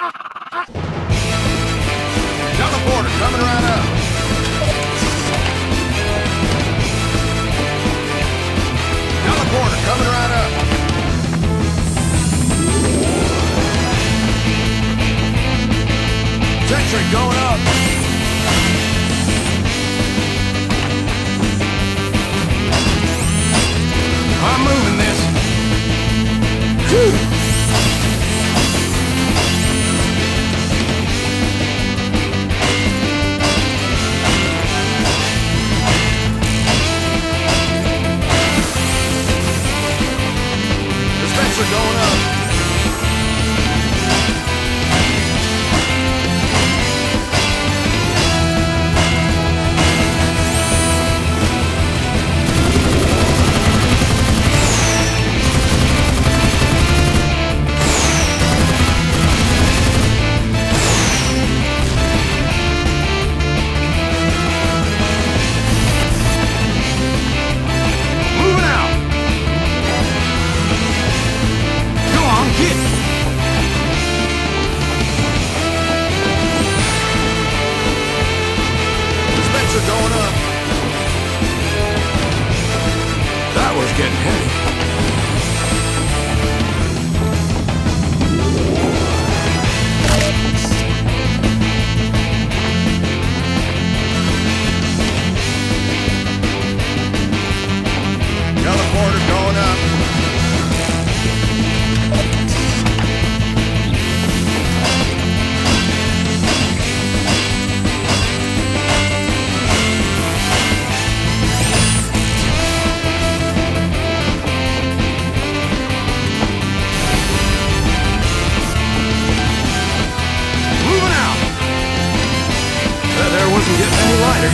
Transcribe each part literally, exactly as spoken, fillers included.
Another border coming right up. Another border coming right up. Gentry going up. I'm moving this. Whew. We're going up. Getting heavy. Teleporter going up. Getting any lighter.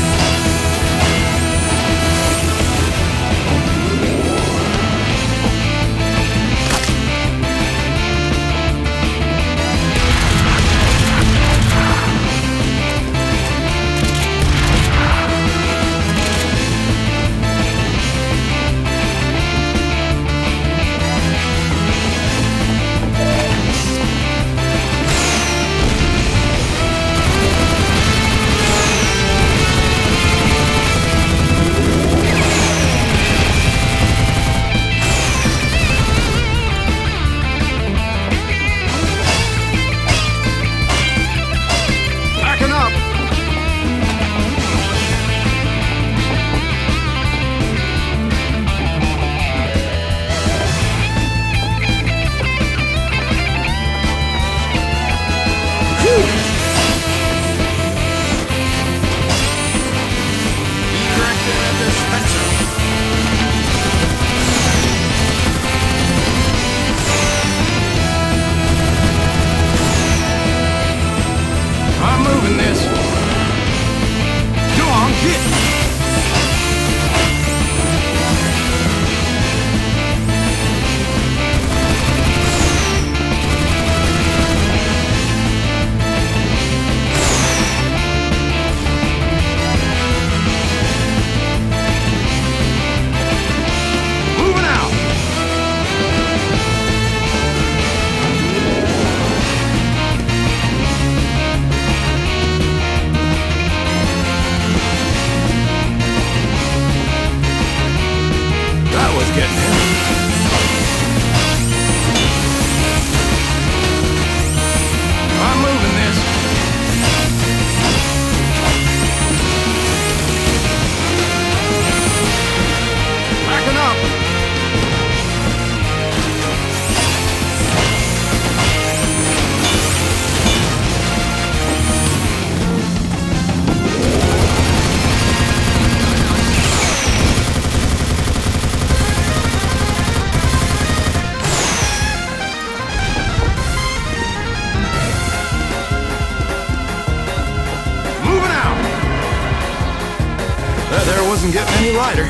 Wasn't getting any lighter.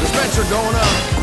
Dispenser going up.